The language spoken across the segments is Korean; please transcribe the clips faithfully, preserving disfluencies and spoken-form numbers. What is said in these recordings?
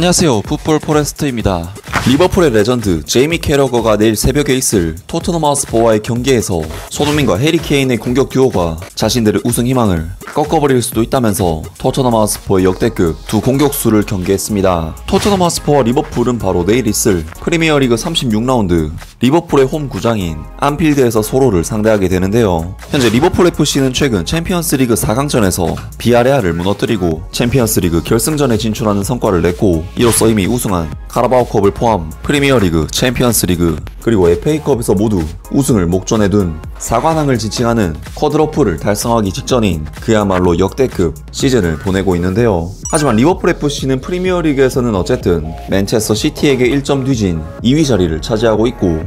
안녕하세요, 풋볼 포레스트입니다. 리버풀의 레전드 제이미 캐러거가 내일 새벽에 있을 토트넘 핫스퍼와의 경기에서 손흥민과 해리 케인의 공격 듀오가 자신들의 우승 희망을 꺾어버릴 수도 있다면서 토트넘 핫스퍼의 역대급 두 공격수를 경계했습니다. 토트넘 핫스퍼와 리버풀은 바로 내일 있을 프리미어리그 삼십육 라운드 리버풀의 홈 구장인 안필드에서 서로를 상대하게 되는데요. 현재 리버풀 에프씨는 최근 챔피언스리그 사 강전에서 비아레아를 무너뜨리고 챔피언스리그 결승전에 진출하는 성과를 냈고, 이로써 이미 우승한 카라바오컵을 포함 프리미어리그, 챔피언스리그 그리고 에프에이컵에서 모두 우승을 목전에 둔 사관왕을 지칭하는 쿼드러플을 달성하기 직전인 그야말로 역대급 시즌을 보내고 있는데요. 하지만 리버풀 에프씨는 프리미어리그에서는 어쨌든 맨체스터 시티에게 일 점 뒤진 이 위 자리를 차지하고 있고,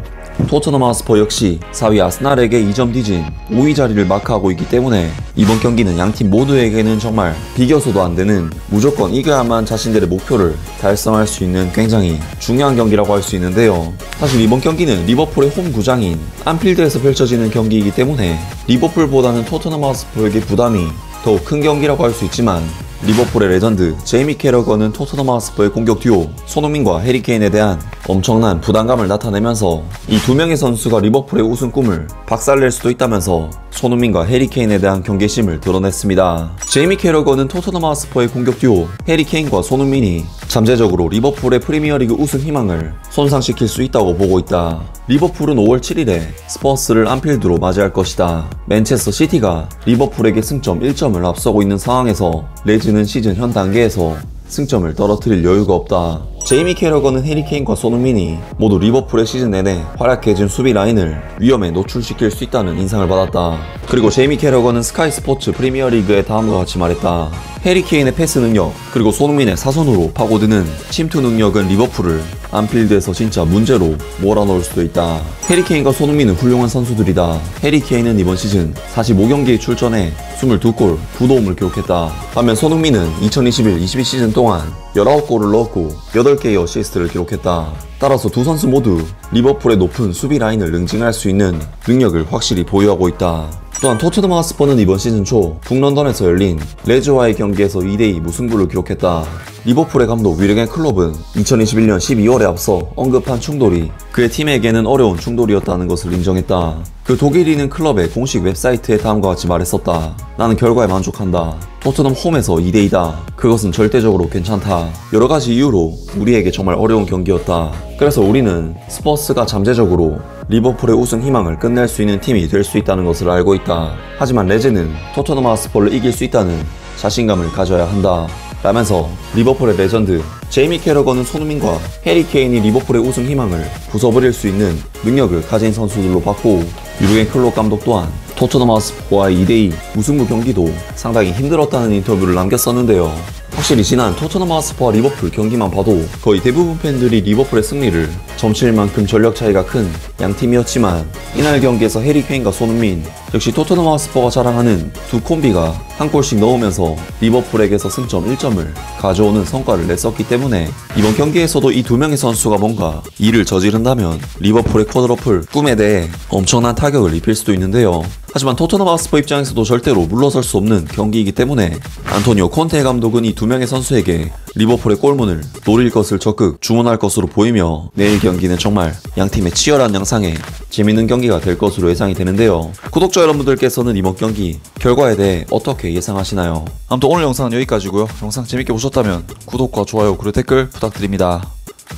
토트넘 핫스퍼 역시 사 위 아스날에게 이 점 뒤진 오 위 자리를 마크하고 있기 때문에 이번 경기는 양팀 모두에게는 정말 비겨서도 안되는, 무조건 이겨야만 자신들의 목표를 달성할 수 있는 굉장히 중요한 경기라고 할 수 있는데요. 사실 이번 경기는 리버풀의 홈 구장인 안필드에서 펼쳐지는 경기이기 때문에 리버풀보다는 토트넘 핫스퍼에게 부담이 더욱 큰 경기라고 할 수 있지만, 리버풀의 레전드 제이미 캐러거는 토트넘 핫스퍼의 공격 듀오 손흥민과 해리 케인에 대한 엄청난 부담감을 나타내면서 이 두 명의 선수가 리버풀의 우승 꿈을 박살낼 수도 있다면서 손흥민과 해리 케인에 대한 경계심을 드러냈습니다. 제이미 캐러거는 토트넘 핫스퍼의 공격 듀오 해리 케인과 손흥민이 잠재적으로 리버풀의 프리미어리그 우승 희망을 손상시킬 수 있다고 보고 있다. 리버풀은 오월 칠일에 스퍼스를 안필드로 맞이할 것이다. 맨체스터 시티가 리버풀에게 승점 일 점을 앞서고 있는 상황에서 레즈는 시즌 현 단계에서 승점을 떨어뜨릴 여유가 없다. 제이미 캐러거는 해리 케인과 손흥민이 모두 리버풀의 시즌 내내 활약해준 수비 라인을 위험에 노출시킬 수 있다는 인상을 받았다. 그리고 제이미 캐러거는 스카이 스포츠 프리미어리그에 다음과 같이 말했다. 해리 케인의 패스 능력 그리고 손흥민의 사선으로 파고드는 침투 능력은 리버풀을 안필드에서 진짜 문제로 몰아넣을 수도 있다. 해리 케인과 손흥민은 훌륭한 선수들이다. 해리 케인은 이번 시즌 사십오 경기에 출전해 이십이 골, 구 도움을 기록했다. 반면 손흥민은 이천이십일 이십이 시즌 동안 십구 골을 넣었고 여덟 개의 어시스트를 기록했다. 따라서 두 선수 모두 리버풀의 높은 수비 라인을 응징할 수 있는 능력을 확실히 보유하고 있다. 또한 토트넘 핫스퍼는 이번 시즌 초 북런던에서 열린 레즈와의 경기에서 이 대 이 무승부를 기록했다. 리버풀의 감독 유르겐 클롭은 이천이십일 년 십이월에 앞서 언급한 충돌이 그의 팀에게는 어려운 충돌이었다는 것을 인정했다. 그 독일인은 클럽의 공식 웹사이트에 다음과 같이 말했었다. 나는 결과에 만족한다. 토트넘 홈에서 이 대 이다. 그것은 절대적으로 괜찮다. 여러가지 이유로 우리에게 정말 어려운 경기였다. 그래서 우리는 스퍼스가 잠재적으로 리버풀의 우승 희망을 끝낼 수 있는 팀이 될 수 있다는 것을 알고 있다. 하지만 레즈는 토트넘 핫스퍼를 이길 수 있다는 자신감을 가져야 한다. 라면서 리버풀의 레전드 제이미 캐러거는 손흥민과 해리 케인이 리버풀의 우승 희망을 부숴버릴 수 있는 능력을 가진 선수들로 봤고, 유르겐 클롭 감독 또한 토트넘 핫스퍼와의 이 대 이 무승부 경기도 상당히 힘들었다는 인터뷰를 남겼었는데요. 확실히 지난 토트넘 핫스퍼와 리버풀 경기만 봐도 거의 대부분 팬들이 리버풀의 승리를 점칠 만큼 전력 차이가 큰 양팀이었지만, 이날 경기에서 해리 케인과 손흥민 역시 토트넘 핫스퍼가 자랑하는 두 콤비가 한 골씩 넣으면서 리버풀에게서 승점 일 점을 가져오는 성과를 냈었기 때문에 이번 경기에서도 이 두 명의 선수가 뭔가 일을 저지른다면 리버풀의 쿼드러플 꿈에 대해 엄청난 타격을 입힐 수도 있는데요. 하지만 토트넘 핫스퍼 입장에서도 절대로 물러설 수 없는 경기이기 때문에 안토니오 콘테 감독은 이 두 명의 선수에게 리버풀의 골문을 노릴 것을 적극 주문할 것으로 보이며, 내일 경기는 정말 양팀의 치열한 양상에 재밌는 경기가 될 것으로 예상이 되는데요. 구독자 여러분들께서는 이번 경기 결과에 대해 어떻게 예상하시나요? 아무튼 오늘 영상은 여기까지고요. 영상 재밌게 보셨다면 구독과 좋아요 그리고 댓글 부탁드립니다.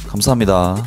감사합니다.